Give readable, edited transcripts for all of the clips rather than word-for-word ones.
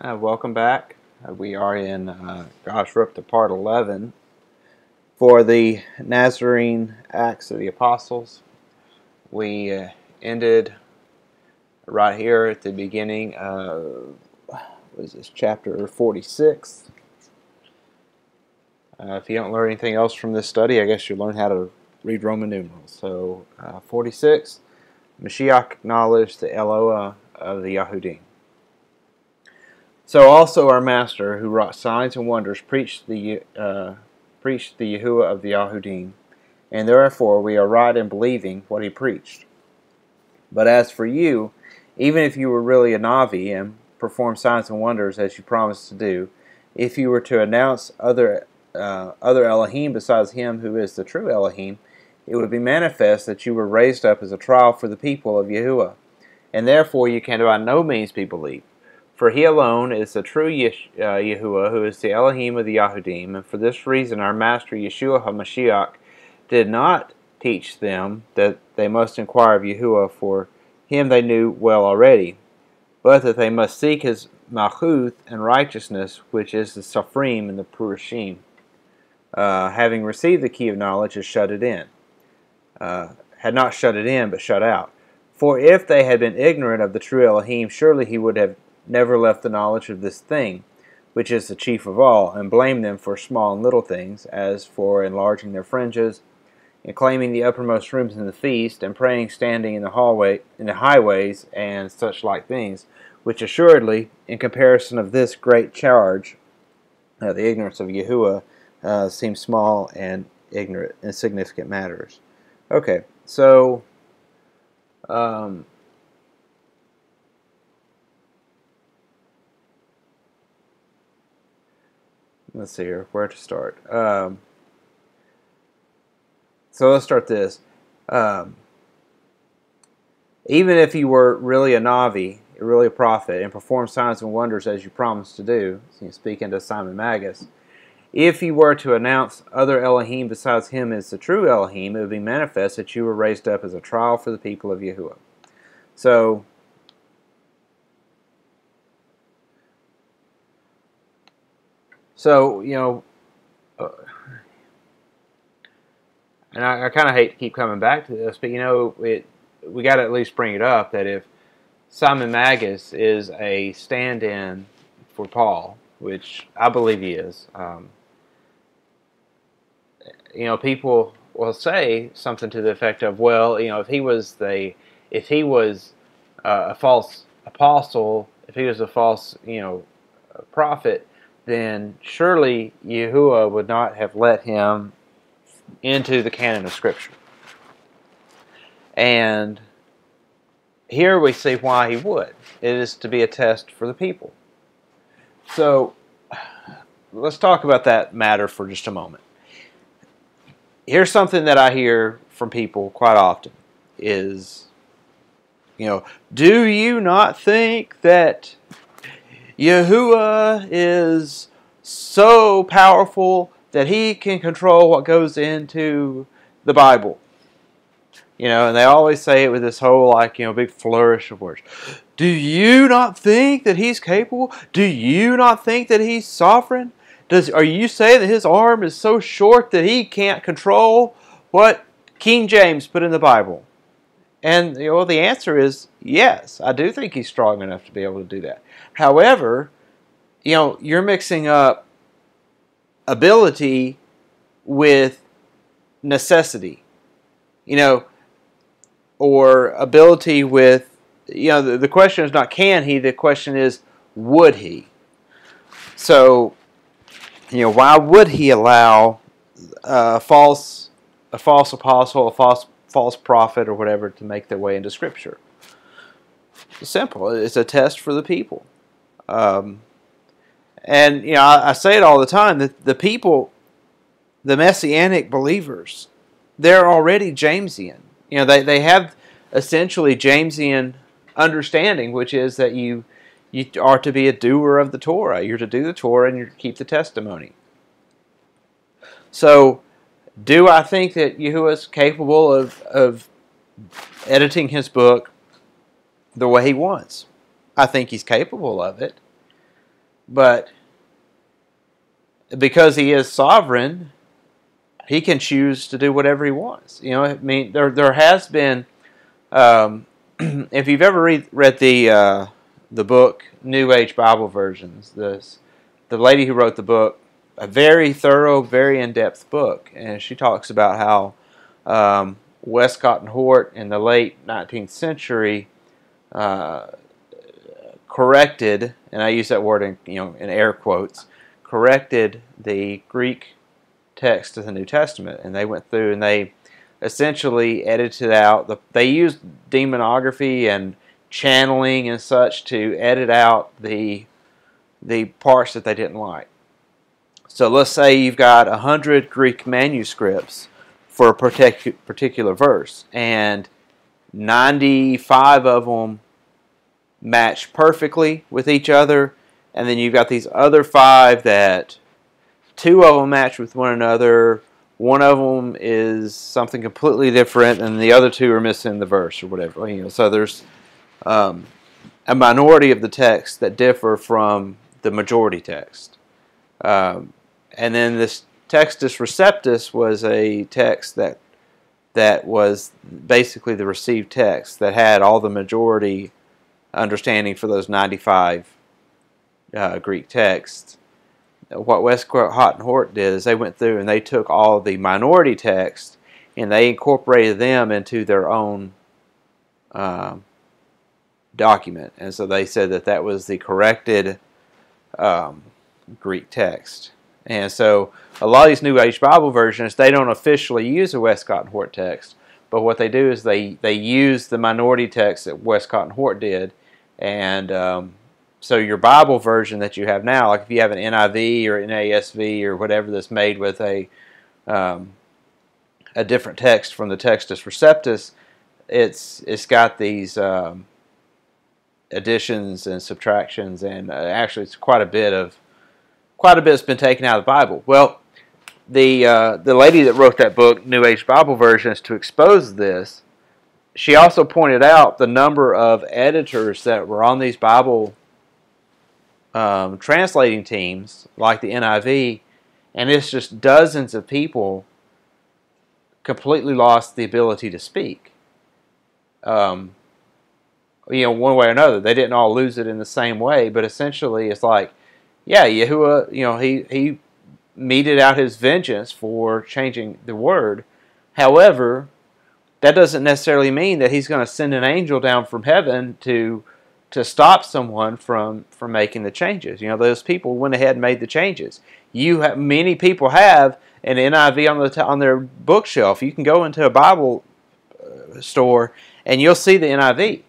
Welcome back. We are in, we're up to part 11 for the Nazarene Acts of the Apostles. We ended right here at the beginning of, what is this, chapter 46. If you don't learn anything else from this study, I guess you'll learn how to read Roman numerals. So, 46, Mashiach acknowledged the Eloah of the Yahudim. So also our Master, who wrought signs and wonders, preached the Yahuwah of the Yahudim, and therefore we are right in believing what he preached. But as for you, even if you were really a Navi and performed signs and wonders as you promised to do, if you were to announce other Elohim besides him who is the true Elohim, it would be manifest that you were raised up as a trial for the people of Yahuwah, and therefore you can by no means be believed. For he alone is the true Yahuwah, who is the Elohim of the Yahudim, and for this reason our Master Yeshua HaMashiach did not teach them that they must inquire of Yahuwah, for him they knew well already, but that they must seek his Mahuth and righteousness, which is the Sofrim and the Purashim. Having received the key of knowledge, has shut it in. Had not shut it in, but shut out. For if they had been ignorant of the true Elohim, surely he would have never left the knowledge of this thing, which is the chief of all, and blame them for small and little things, as for enlarging their fringes, and claiming the uppermost rooms in the feast, and praying standing in the hallway, in the highways, and such like things, which assuredly, in comparison of this great charge, the ignorance of Yahuwah seems small and ignorant, insignificant matters. Okay, so let's see here, where to start. So let's start this. Even if you were really a Navi, really a prophet, and performed signs and wonders as you promised to do, speaking to Simon Magus, if you were to announce other Elohim besides him as the true Elohim, it would be manifest that you were raised up as a trial for the people of Yahuwah. So, you know, and I kind of hate to keep coming back to this, but you know, we got to at least bring it up that if Simon Magus is a stand-in for Paul, which I believe he is, you know, people will say something to the effect of, well, you know, if he was a false apostle, if he was a false, you know, prophet, then surely Yahuwah would not have let him into the canon of Scripture. And here we see why he would. It is to be a test for the people. So, let's talk about that matter for just a moment. Here's something that I hear from people quite often is, you know, do you not think that Yahuwah is so powerful that he can control what goes into the Bible? You know, and they always say it with this whole, like, you know, big flourish of words. Do you not think that he's capable? Do you not think that he's sovereign? Are you saying that his arm is so short that he can't control what King James put in the Bible? And, you know, the answer is yes. I do think he's strong enough to be able to do that. However, you know, you're mixing up ability with necessity, you know, or ability with, you know, the question is not can he, the question is would he. So, you know, why would he allow a false apostle, a false prophet or whatever to make their way into Scripture? It's simple. It's a test for the people. And, you know, I say it all the time, that the people, the Messianic believers, they're already Jamesian. You know, they have essentially Jamesian understanding, which is that you are to be a doer of the Torah. You're to do the Torah and you're to keep the testimony. So, do I think that Yahuwah is capable of editing his book the way he wants? I think he's capable of it. But because he is sovereign, he can choose to do whatever he wants. You know, I mean, there has been, if you've ever read the book New Age Bible Versions, the lady who wrote the book, a very thorough, very in-depth book, and she talks about how Westcott and Hort in the late 19th century corrected, and I use that word in, you know, in air quotes, corrected the Greek text of the New Testament, and they went through and they essentially edited out they used demonography and channeling and such to edit out the parts that they didn't like. So let's say you've got 100 Greek manuscripts for a particular verse, and 95 of them match perfectly with each other, and then you've got these other 5 that 2 of them match with one another, one of them is something completely different, and the other 2 are missing the verse or whatever. You know, so there's a minority of the text that differ from the majority text. And then this Textus Receptus was a text that was basically the received text that had all the majority understanding for those 95 Greek texts. What Westcott and Hort did is they went through and they took all the minority texts and they incorporated them into their own document. And so they said that that was the corrected Greek text. And so a lot of these New Age Bible versions, they don't officially use the Westcott and Hort text, but what they do is they use the minority text that Westcott and Hort did. And so your Bible version that you have now, like if you have an NIV or NASV or whatever that's made with a different text from the Textus Receptus, it's got these additions and subtractions, and actually it's quite a bit's been taken out of the Bible. Well, the lady that wrote that book, New Age Bible Versions, to expose this, she also pointed out the number of editors that were on these Bible translating teams, like the NIV, and it's just dozens of people completely lost the ability to speak. You know, one way or another, they didn't all lose it in the same way, but essentially it's like, yeah, Yahuwah, you know, he meted out his vengeance for changing the word. However, that doesn't necessarily mean that he's going to send an angel down from heaven to stop someone from making the changes. You know, those people went ahead and made the changes. Many people have an NIV on their bookshelf. You can go into a Bible store and you'll see the NIV.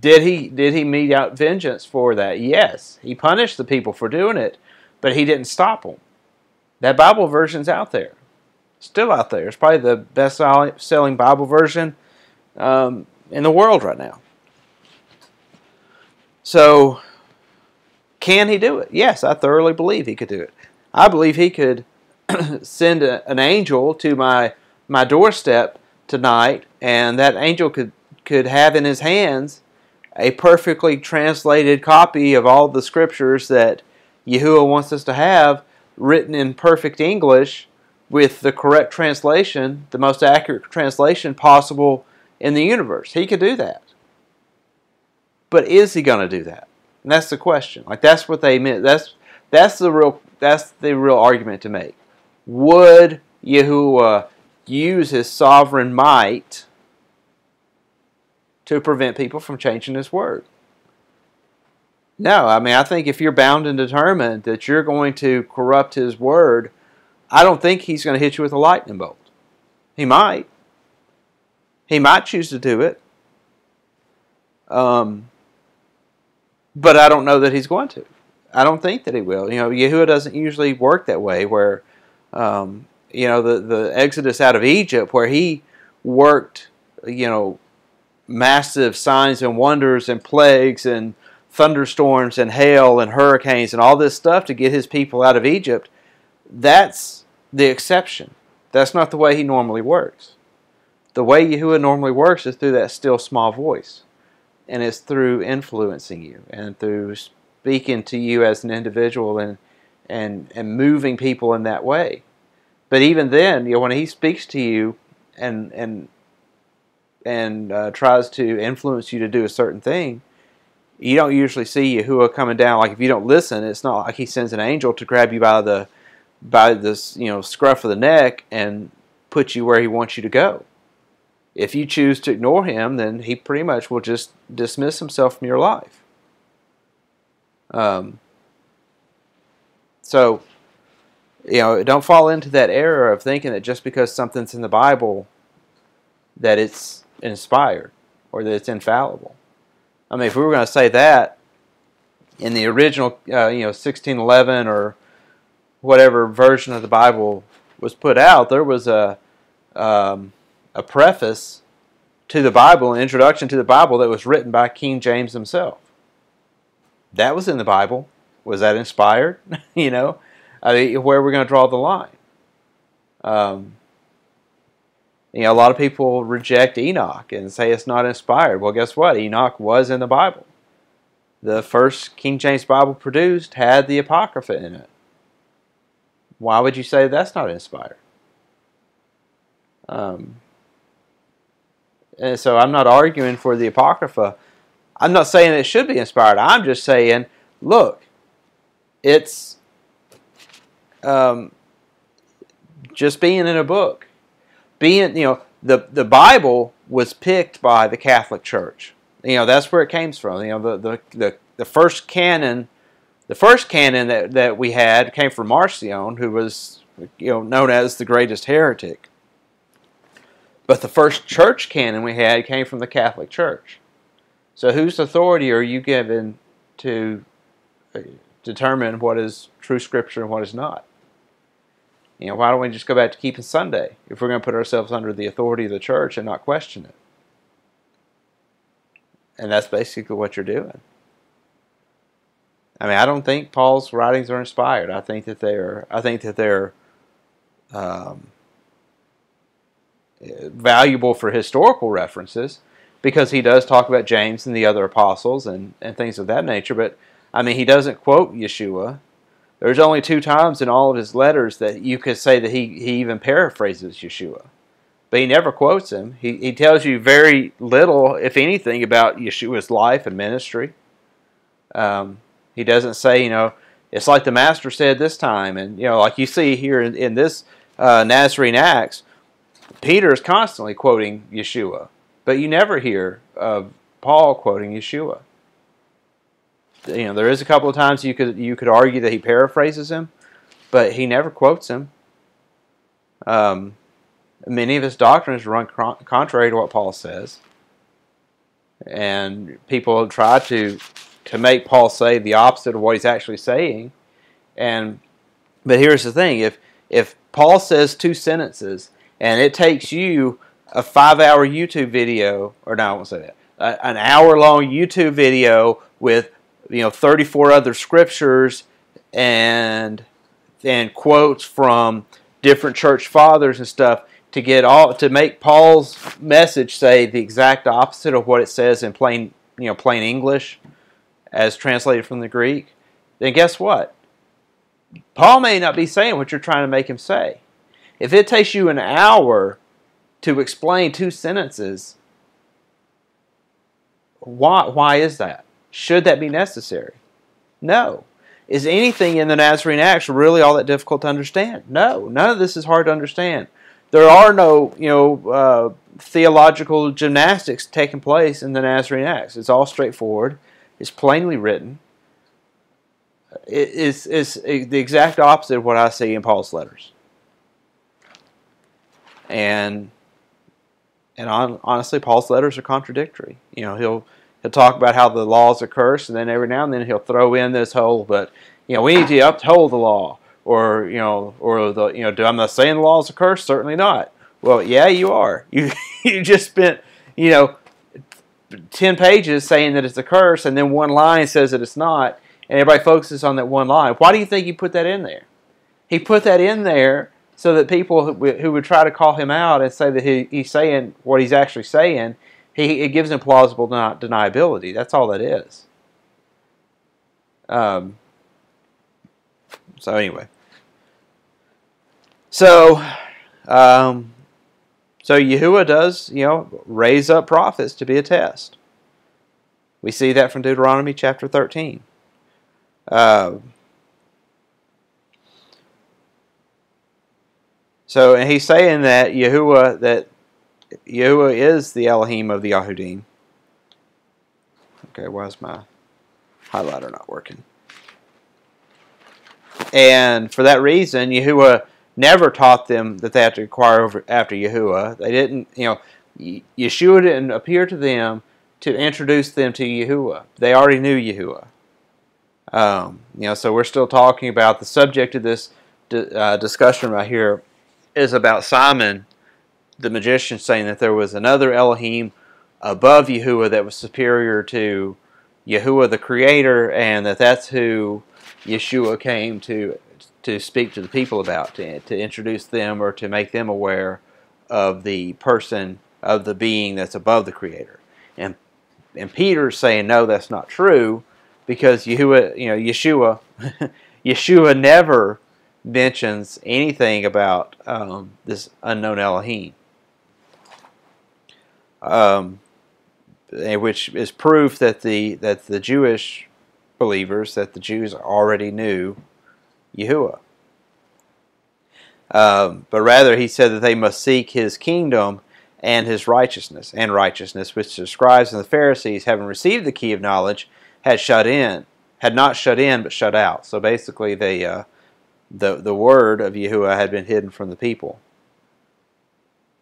Did he mete out vengeance for that? Yes. He punished the people for doing it, but he didn't stop them. That Bible version's out there. Still out there. It's probably the best-selling Bible version in the world right now. So, can he do it? Yes, I thoroughly believe he could do it. I believe he could send an angel to my doorstep tonight, and that angel could have in his hands a perfectly translated copy of all the scriptures that Yahuwah wants us to have, written in perfect English with the correct translation, the most accurate translation possible in the universe. He could do that. But is he going to do that? And that's the question. Like, that's what they meant. That's the real argument to make. Would Yahuwah use his sovereign might to prevent people from changing his word? No, I mean, I think if you're bound and determined that you're going to corrupt his word, I don't think he's going to hit you with a lightning bolt. He might. He might choose to do it. But I don't know that he's going to. I don't think that he will. You know, Yahuwah doesn't usually work that way, where, you know, the Exodus out of Egypt, where he worked, you know, massive signs and wonders and plagues and thunderstorms and hail and hurricanes and all this stuff to get his people out of Egypt. That's the exception. That's not the way he normally works. The way Yahuwah normally works is through that still small voice. and it's through influencing you and through speaking to you as an individual and moving people in that way. But even then, you know, when he speaks to you and tries to influence you to do a certain thing, you don't usually see Yahuwah coming down. Like if you don't listen, it's not like he sends an angel to grab you by the scruff of the neck and put you where he wants you to go. If you choose to ignore him, then he pretty much will just dismiss himself from your life. So, you know, don't fall into that error of thinking that just because something's in the Bible that it's inspired or that it's infallible. I mean, if we were going to say that in the original, 1611 or whatever version of the Bible was put out, there was a preface to the Bible, an introduction to the Bible that was written by King James himself. That was in the Bible. Was that inspired? You know, I mean, where are we going to draw the line? You know, a lot of people reject Enoch and say it's not inspired. Well, guess what? Enoch was in the Bible. The first King James Bible produced had the Apocrypha in it. Why would you say that's not inspired? And so I'm not arguing for the Apocrypha. I'm not saying it should be inspired. I'm just saying, look, it's just being in a book. Being, you know, the Bible was picked by the Catholic Church. You know, that's where it came from. You know, the first canon, that we had came from Marcion, who was, you know, known as the greatest heretic. But the first church canon we had came from the Catholic Church. So whose authority are you given to determine what is true Scripture and what is not? You know, why don't we just go back to keeping Sunday if we're going to put ourselves under the authority of the church and not question it? And that's basically what you're doing. I mean, I don't think Paul's writings are inspired. I think that they're valuable for historical references, because he does talk about James and the other apostles and things of that nature. But, I mean, he doesn't quote Yeshua. There's only 2 times in all of his letters that you could say that he even paraphrases Yeshua. But he never quotes him. He tells you very little, if anything, about Yeshua's life and ministry. He doesn't say, you know, it's like the Master said this time. And, you know, like you see here in this Nazarene Acts, Peter is constantly quoting Yeshua, but you never hear of Paul quoting Yeshua. You know, there is a couple of times you could argue that he paraphrases him, but he never quotes him. Many of his doctrines run contrary to what Paul says, and people have tried to make Paul say the opposite of what he's actually saying. But here's the thing: if Paul says 2 sentences, and it takes you a 5-hour YouTube video, or no, I won't say that, an hour-long YouTube video with, you know, 34 other scriptures and quotes from different church fathers and stuff to make Paul's message say the exact opposite of what it says in plain English, as translated from the Greek. Then guess what? Paul may not be saying what you're trying to make him say. If it takes you an hour to explain 2 sentences, why is that? Should that be necessary? No. Is anything in the Nazarene Acts really all that difficult to understand? No. None of this is hard to understand. There are no, you know, theological gymnastics taking place in the Nazarene Acts. It's all straightforward. It's plainly written. It's the exact opposite of what I see in Paul's letters. And honestly, Paul's letters are contradictory. You know, he'll talk about how the laws are cursed, and then every now and then he'll throw in this whole, but, you know, we need to uphold the law, or, you know, I'm not saying the laws are cursed, certainly not. Well, yeah, you are. You just spent, you know, 10 pages saying that it's a curse, and then one line says that it's not, and everybody focuses on that one line. Why do you think he put that in there? He put that in there so that people who would try to call him out and say that he's saying what he's actually saying It gives him plausible deniability. That's all that is. So anyway. So Yahuwah does, raise up prophets to be a test. We see that from Deuteronomy chapter 13. And he's saying that Yahuwah is the Elohim of the Yahudim. Okay, why is my highlighter not working? And for that reason, Yahuwah never taught them that they had to inquire after Yahuwah. They didn't, Yeshua didn't appear to them to introduce them to Yahuwah. They already knew Yahuwah. So we're still talking about the subject of this discussion right here is about Simon the magician saying that there was another Elohim above Yahuwah that was superior to Yahuwah the Creator, and that's who Yeshua came to speak to the people about, to introduce them or to make them aware of the person, of the being that's above the Creator. And Peter's saying, no, that's not true, because Yeshua never mentions anything about this unknown Elohim. Which is proof that the Jewish believers, that the Jews already knew Yahuwah. But rather he said that they must seek his kingdom and his righteousness, which the scribes and the Pharisees, having received the key of knowledge, had not shut in, but shut out. So basically they, the word of Yahuwah had been hidden from the people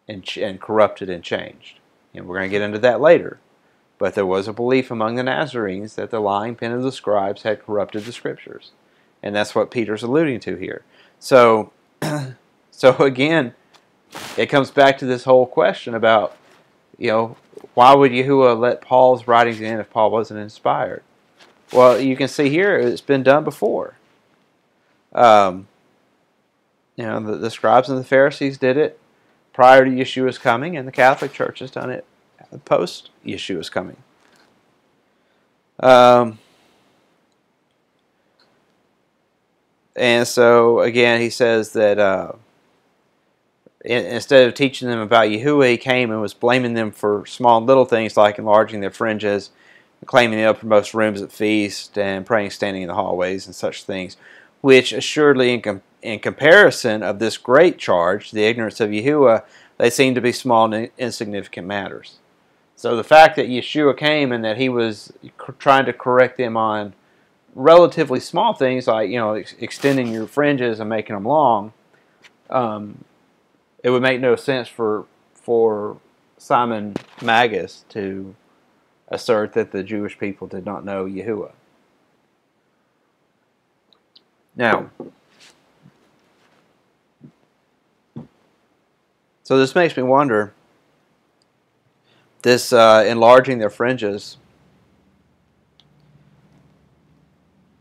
and corrupted and changed. And we're going to get into that later. But there was a belief among the Nazarenes that the lying pen of the scribes had corrupted the Scriptures. And that's what Peter's alluding to here. So again, it comes back to this whole question about, why would Yahuwah let Paul's writings in if Paul wasn't inspired? Well, you can see here, it's been done before. The scribes and the Pharisees did it prior to Yeshua's coming, and the Catholic Church has done it post Yeshua's coming. And so, again, he says that instead of teaching them about Yahuwah, he came and was blaming them for small and little things like enlarging their fringes, claiming the uppermost rooms at feasts, and praying standing in the hallways and such things, which assuredly in comparison of this great charge, the ignorance of Yahuwah, they seem to be small and insignificant matters. So the fact that Yeshua came and that he was trying to correct them on relatively small things like, extending your fringes and making them long, it would make no sense for Simon Magus to assert that the Jewish people did not know Yahuwah. Now, so this makes me wonder, this enlarging their fringes,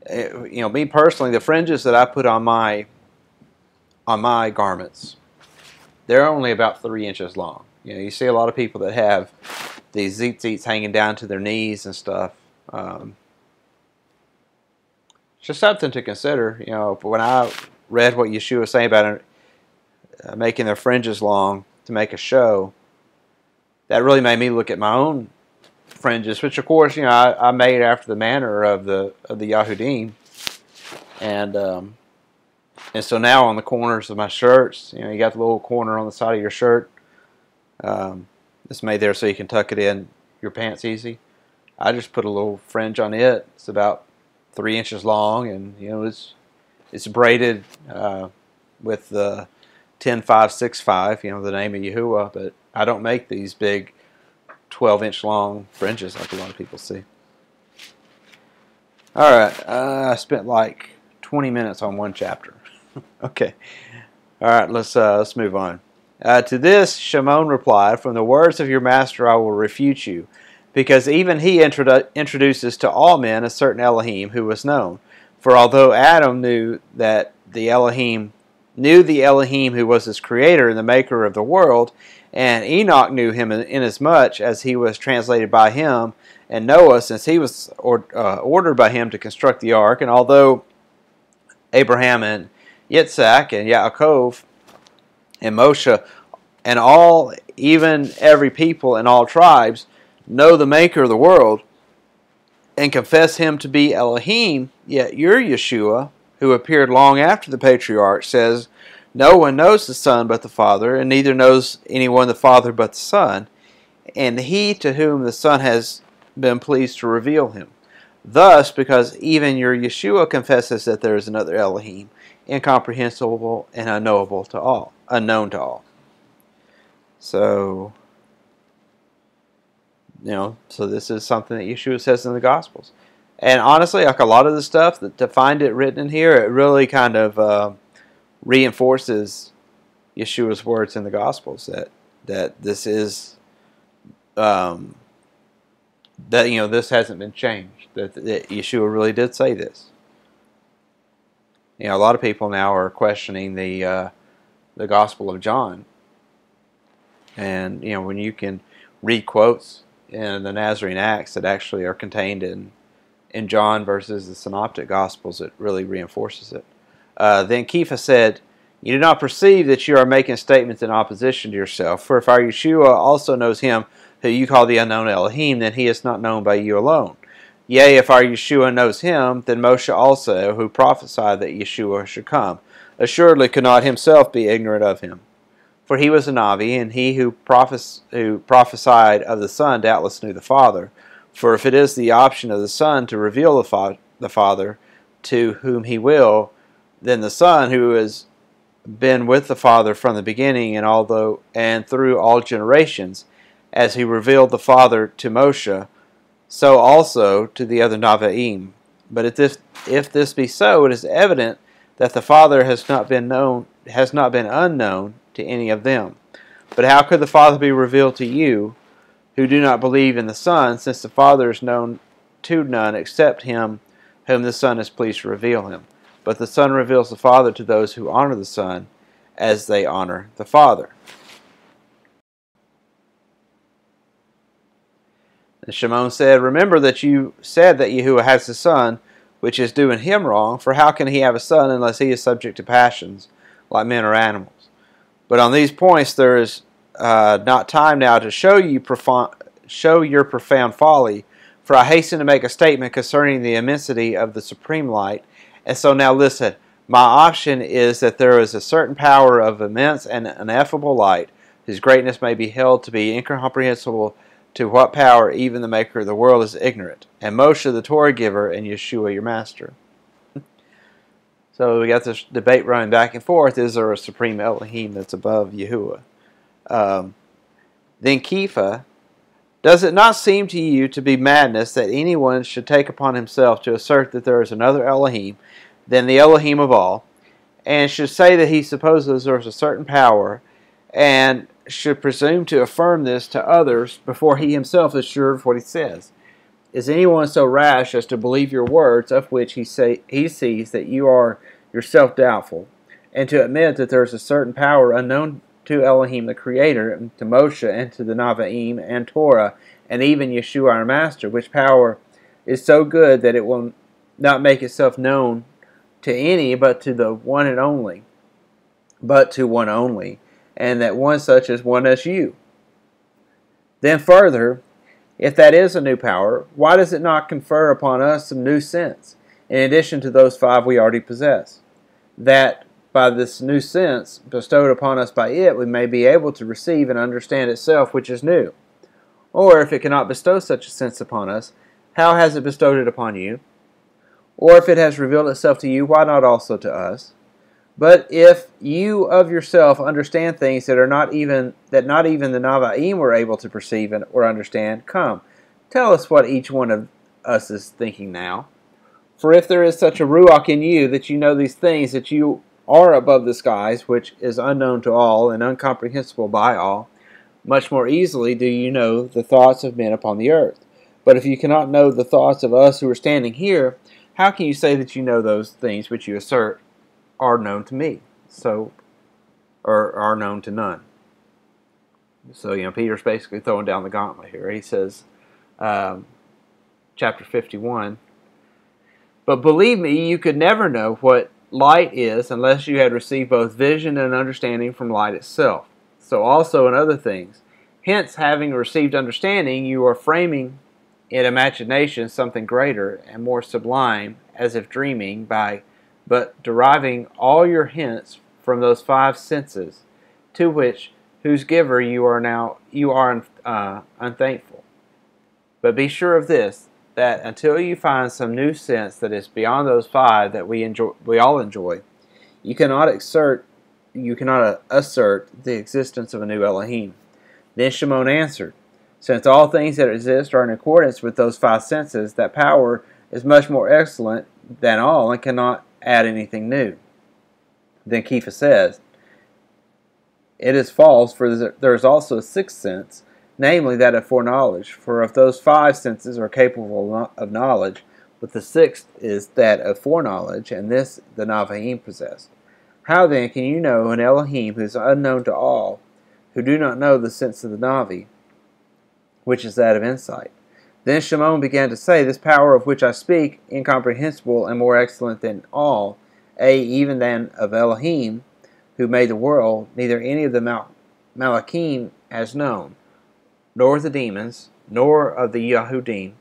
me personally, the fringes that I put on my garments, they're only about 3 inches long. You see a lot of people that have these tzitzits hanging down to their knees and stuff. Just something to consider, But when I read what Yeshua was saying about making their fringes long to make a show, that really made me look at my own fringes, which of course, I made after the manner of the Yahudim, and so now on the corners of my shirts, you got the little corner on the side of your shirt. It's made there so you can tuck it in your pants easy. I just put a little fringe on it. It's about 3 inches long, and it's braided with the 10-5-6-5, the name of Yahuwah. But I don't make these big 12-inch long fringes like a lot of people see. All right, I spent like 20 minutes on one chapter. Okay, all right, let's move on. To this, Shimon replied, "From the words of your master, I will refute you." Because even he introduces to all men a certain Elohim who was known. For although Adam knew that the Elohim knew the Elohim who was his creator and the maker of the world, and Enoch knew him inasmuch as he was translated by him, and Noah, since he was ordered by him to construct the ark. And although Abraham and Yitzhak and Yaakov and Moshe and all, even every people and all tribes, know the maker of the world and confess him to be Elohim, yet your Yeshua, who appeared long after the patriarch, says, "No one knows the Son but the Father, and neither knows anyone the Father but the Son, and he to whom the Son has been pleased to reveal him." Thus, because even your Yeshua confesses that there is another Elohim, incomprehensible and unknowable to all, unknown to all. So, you know, so this is something that Yeshua says in the Gospels. And honestly, like a lot of the stuff, that to find it written in here, it really kind of reinforces Yeshua's words in the Gospels that this is, that, you know, this hasn't been changed, that Yeshua really did say this. You know, a lot of people now are questioning the Gospel of John. And, you know, when you can read quotes in the Nazarene Acts that actually are contained in John versus the Synoptic Gospels, it really reinforces it. Then Kepha said, "You do not perceive that you are making statements in opposition to yourself. For if our Yeshua also knows him who you call the unknown Elohim, then he is not known by you alone. Yea, if our Yeshua knows him, then Moshe also, who prophesied that Yeshua should come, assuredly could not himself be ignorant of him. For he was a Navi, and he who prophesied of the Son doubtless knew the Father. For if it is the option of the Son to reveal the Father to whom he will, then the Son, who has been with the Father from the beginning and through all generations, as he revealed the Father to Moshe, so also to the other Nevi'im. But if this be so, it is evident that the Father has not been unknown to any of them. But how could the Father be revealed to you, who do not believe in the Son, since the Father is known to none except him whom the Son is pleased to reveal him? But the Son reveals the Father to those who honor the Son as they honor the Father." And Shimon said, "Remember that you said that Yahuwah has a son, which is doing him wrong, for how can he have a son unless he is subject to passions like men or animals? But on these points there is not time now to show your profound folly, for I hasten to make a statement concerning the immensity of the supreme light. And so now listen, my option is that there is a certain power of immense and ineffable light, whose greatness may be held to be incomprehensible, to what power even the maker of the world is ignorant, and Moshe the Torah giver, and Yeshua your master." So we got this debate running back and forth. Is there a supreme Elohim that's above Yahuwah? Then Kepha, "Does it not seem to you to be madness that anyone should take upon himself to assert that there is another Elohim than the Elohim of all, and should say that he supposes there is a certain power, and should presume to affirm this to others before he himself is sure of what he says? Is anyone so rash as to believe your words, of which he sees that you are yourself doubtful, and to admit that there is a certain power unknown to Elohim the Creator, and to Moshe, and to the Nevi'im, and Torah, and even Yeshua our Master, which power is so good that it will not make itself known to any but to the one and only, and that one such is one as you? Then further, if that is a new power, why does it not confer upon us some new sense, in addition to those five we already possess, that by this new sense bestowed upon us by it, we may be able to receive and understand itself, which is new? Or if it cannot bestow such a sense upon us, how has it bestowed it upon you? Or if it has revealed itself to you, why not also to us? But if you of yourself understand things that not even the Nevi'im were able to perceive or understand, come, tell us what each one of us is thinking now. For if there is such a Ruach in you that you know these things, that you are above the skies, which is unknown to all and incomprehensible by all, much more easily do you know the thoughts of men upon the earth. But if you cannot know the thoughts of us who are standing here, how can you say that you know those things which you assert are known to me?" so are known to none. So, you know, Peter's basically throwing down the gauntlet here. He says, chapter 51, "But believe me, you could never know what light is unless you had received both vision and understanding from light itself. So also in other things. Hence, having received understanding, you are framing in imagination something greater and more sublime, as if dreaming, by but deriving all your hints from those five senses, to which whose giver you are now unthankful. But be sure of this, that until you find some new sense that is beyond those five that we all enjoy, you cannot assert the existence of a new Elohim." Then Shimon answered, "Since all things that exist are in accordance with those five senses, that power is much more excellent than all and cannot add anything new." Then Kepha says, "It is false, for there is also a sixth sense, namely that of foreknowledge. For if those five senses are capable of knowledge, but the sixth is that of foreknowledge, and this the Nevi'im possess. How then can you know an Elohim who is unknown to all, who do not know the sense of the Navi, which is that of insight?" Then Shimon began to say, "This power of which I speak, incomprehensible and more excellent than all, ay, even than of Elohim, who made the world, neither any of the Malachim has known, nor the demons, nor of the Yahudim,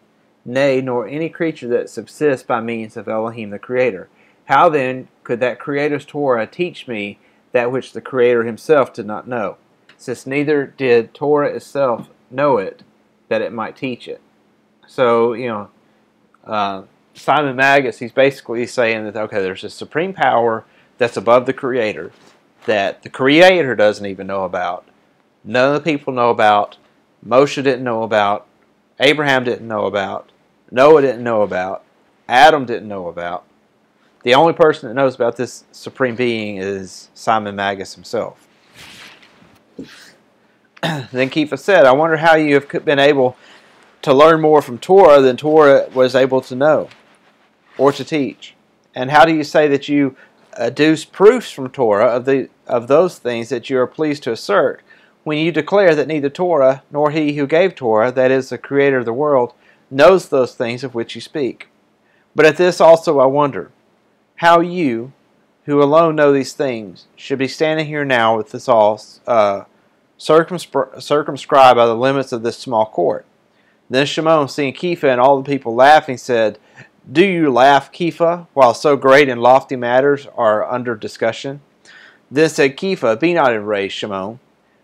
nay, nor any creature that subsists by means of Elohim the Creator. How then could that Creator's Torah teach me that which the Creator himself did not know, since neither did Torah itself know it, that it might teach it?" So, you know, Simon Magus, he's basically saying that, okay, there's a supreme power that's above the Creator, that the Creator doesn't even know about, none of the people know about, Moshe didn't know about, Abraham didn't know about, Noah didn't know about, Adam didn't know about. The only person that knows about this supreme being is Simon Magus himself. Then Kepha said, "I wonder how you have been able to learn more from Torah than Torah was able to know or to teach. And how do you say that you adduce proofs from Torah of those things that you are pleased to assert, when you declare that neither Torah nor he who gave Torah, that is the Creator of the world, knows those things of which you speak? But at this also I wonder, how you, who alone know these things, should be standing here now with us all circumscribed by the limits of this small court." Then Shimon, seeing Kepha and all the people laughing, said, "Do you laugh, Kepha, while so great and lofty matters are under discussion?" Then said Kepha, "Be not enraged, Shimon,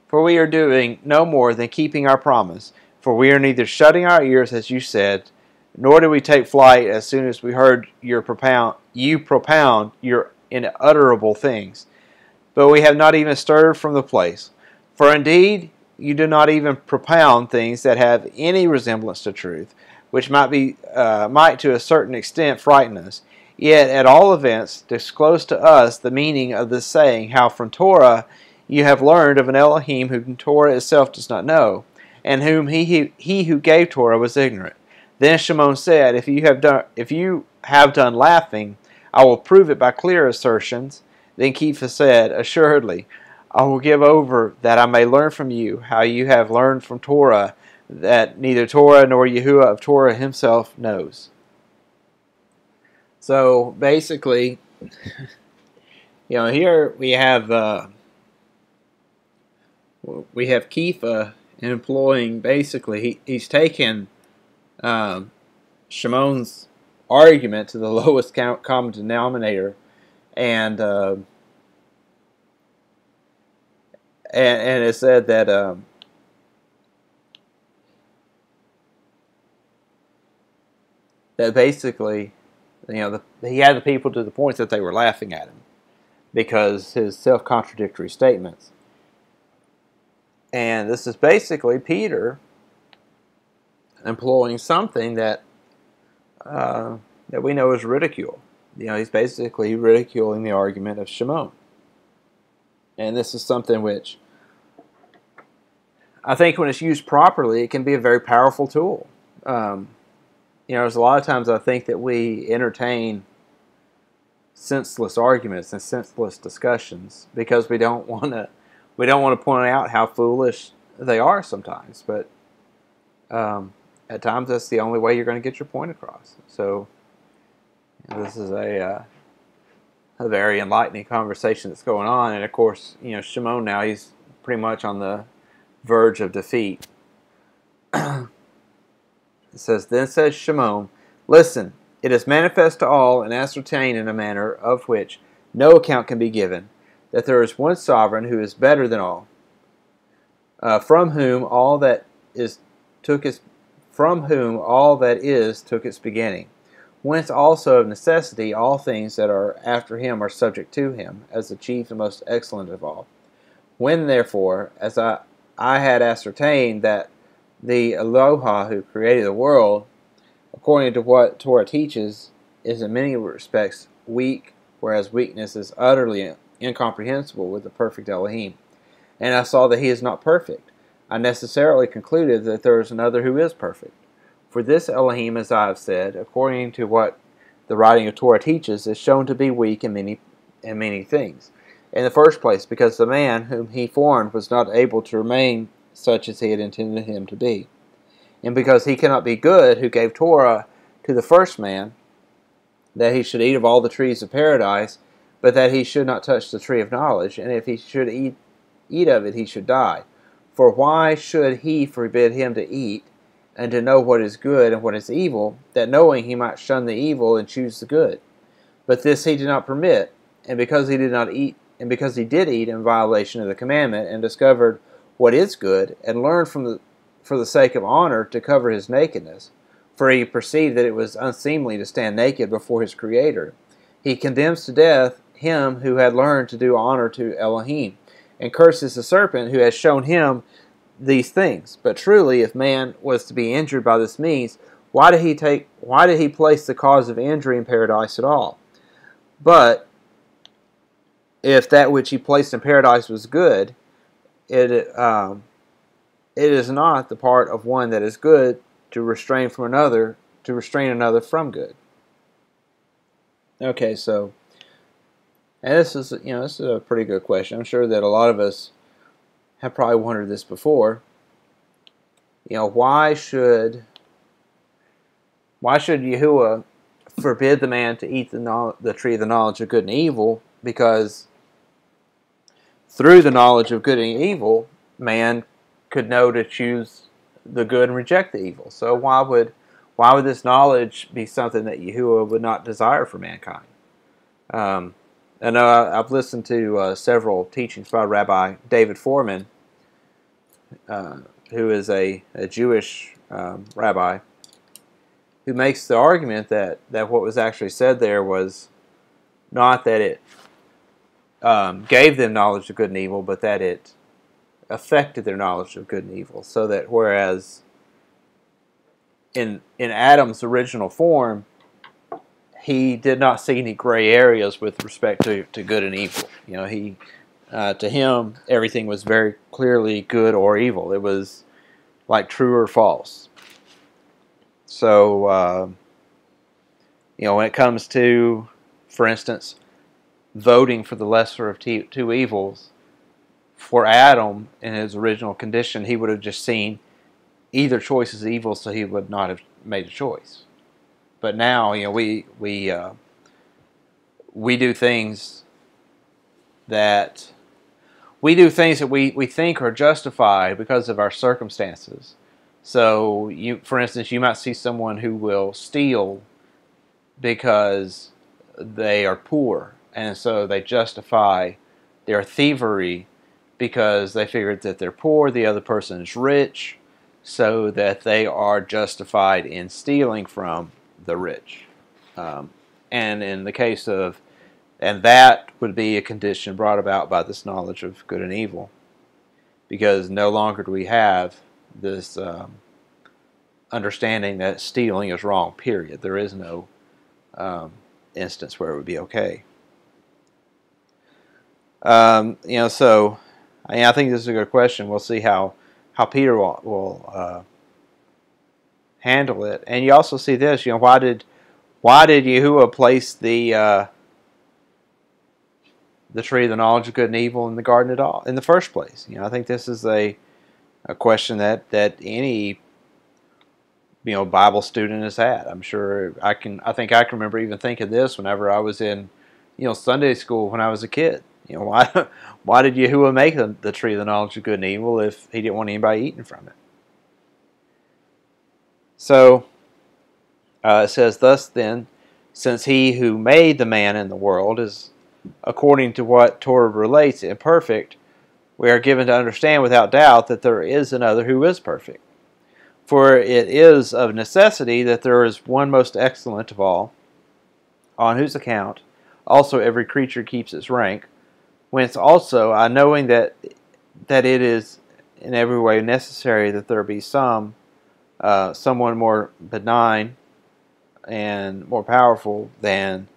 for we are doing no more than keeping our promise, for we are neither shutting our ears, as you said, nor did we take flight as soon as we heard you propound your unutterable things. But we have not even stirred from the place. For indeed, you do not even propound things that have any resemblance to truth, which might to a certain extent frighten us. Yet, at all events, disclose to us the meaning of this saying, how from Torah you have learned of an Elohim whom Torah itself does not know, and whom he who gave Torah was ignorant." Then Shimon said, "If you have done laughing, I will prove it by clear assertions." Then Kepha said, "Assuredly, I will give over that I may learn from you how you have learned from Torah that neither Torah nor Yahuwah of Torah himself knows." So basically, you know, here we have Kepha employing, basically he's taken Shimon's argument to the lowest common denominator, and it said that that basically, you know, he had the people to the point that they were laughing at him because his self-contradictory statements. And this is basically Peter employing something that that we know is ridicule. You know, he's basically ridiculing the argument of Shimon. And this is something which I think, when it's used properly, it can be a very powerful tool. You know, there's a lot of times I think that we entertain senseless arguments and senseless discussions because we don't want to point out how foolish they are sometimes. But at times that's the only way you're going to get your point across. So you know, this is a very enlightening conversation that's going on, and of course, you know, Shimon now, he's pretty much on the verge of defeat. It says, "Then says Shimon, listen, it is manifest to all and ascertained in a manner of which no account can be given, that there is one sovereign who is better than all, from whom all that is took its beginning. Whence also of necessity all things that are after him are subject to him, as the chief and most excellent of all. When therefore, as I had ascertained that the Aloha who created the world, according to what Torah teaches, is in many respects weak, whereas weakness is utterly incomprehensible with the perfect Elohim, and I saw that he is not perfect, I necessarily concluded that there is another who is perfect. For this Elohim, as I have said, according to what the writing of Torah teaches, is shown to be weak in many things. In the first place, because the man whom he formed was not able to remain such as he had intended him to be. And because he cannot be good who gave Torah to the first man, that he should eat of all the trees of paradise, but that he should not touch the tree of knowledge, and if he should eat of it, he should die. For why should he forbid him to eat, and to know what is good and what is evil, that knowing he might shun the evil and choose the good? But this he did not permit, and because he did not eat, and because he did eat in violation of the commandment, and discovered what is good, and learned for the sake of honor to cover his nakedness, for he perceived that it was unseemly to stand naked before his Creator, he condemns to death him who had learned to do honor to Elohim, and curses the serpent who has shown him these things. But truly, if man was to be injured by this means, why did he place the cause of injury in paradise at all? But if that which he placed in paradise was good, it is not the part of one that is good to restrain from another, to restrain another from good." Okay, so, and this is a pretty good question. I'm sure that a lot of us have probably wondered this before. You know, why should Yahuwah forbid the man to eat the tree of the knowledge of good and evil? Because through the knowledge of good and evil, man could know to choose the good and reject the evil. So why would this knowledge be something that Yahuwah would not desire for mankind? I know I've listened to several teachings by Rabbi David Foreman, who is a Jewish rabbi, who makes the argument that what was actually said there was not that it gave them knowledge of good and evil, but that it affected their knowledge of good and evil. So that whereas in Adam's original form, he did not see any gray areas with respect to good and evil. You know, to him, everything was very clearly good or evil. It was like true or false. So, you know, when it comes to, for instance, voting for the lesser of two evils, for Adam in his original condition, he would have just seen either choice as evil, so he would not have made a choice. But now, you know, we do things that we think are justified because of our circumstances. So, for instance, you might see someone who will steal because they are poor, and so they justify their thievery because they figured that they're poor, the other person is rich, so that they are justified in stealing from the rich. And in the case of, and that would be a condition brought about by this knowledge of good and evil, because no longer do we have this understanding that stealing is wrong, period. There is no instance where it would be okay. You know, so I think this is a good question. We'll see how Peter will handle it. And you also see this, you know, why did Yahuwah place the the tree of the knowledge of good and evil in the garden at all in the first place? You know, I think this is a question that any Bible student has had. I'm sure I can remember even thinking this whenever I was in Sunday school when I was a kid. You know, why did Yahuwah make the tree of the knowledge of good and evil if he didn't want anybody eating from it? So it says, thus then, since he who made the man in the world is, according to what Torah relates, imperfect, we are given to understand without doubt that there is another who is perfect. For it is of necessity that there is one most excellent of all, on whose account also every creature keeps its rank, whence also I, knowing that it is in every way necessary that there be someone more benign and more powerful than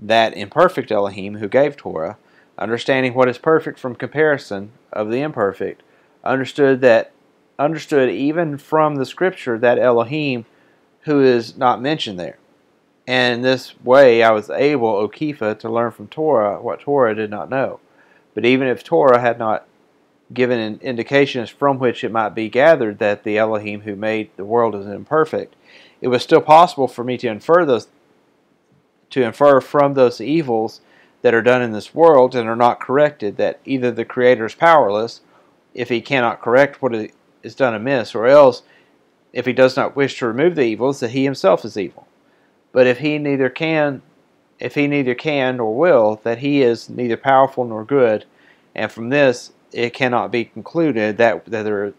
that imperfect Elohim who gave Torah, understanding what is perfect from comparison of the imperfect, understood even from the scripture that Elohim who is not mentioned there. And in this way I was able, O Kepha, to learn from Torah what Torah did not know. But even if Torah had not given indications from which it might be gathered that the Elohim who made the world is imperfect, it was still possible for me to infer from those evils that are done in this world and are not corrected that either the Creator is powerless, if he cannot correct what is done amiss, or else, if he does not wish to remove the evils, that he himself is evil. But if he neither can nor will, that he is neither powerful nor good, and from this it cannot be concluded that there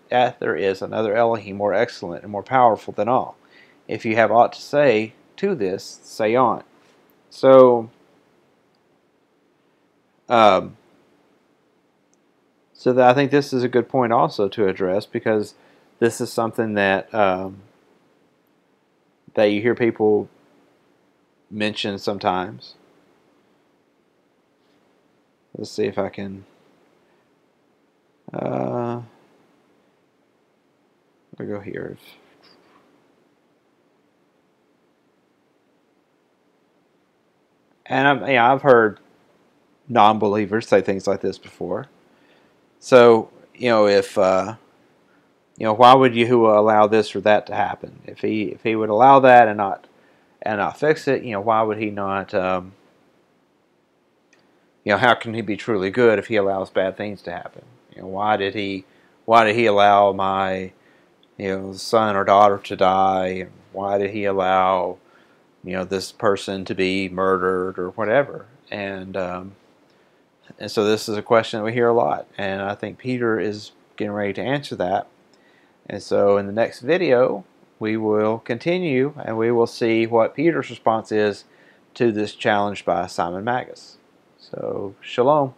is another Elohim more excellent and more powerful than all. If you have aught to say to this, say on. So, I think this is a good point also to address, because this is something that that you hear people mention sometimes. Let's see if I can. I'll go here. And I've heard non-believers say things like this before. So, if why would Yahuwah allow this or that to happen? If he would allow that and not fix it, why would he not? How can he be truly good if he allows bad things to happen? Why did he allow my son or daughter to die? Why did he allow this person to be murdered or whatever? And so this is a question that we hear a lot, and I think Peter is getting ready to answer that. And so in the next video we will continue, and we will see what Peter's response is to this challenge by Simon Magus. So, shalom.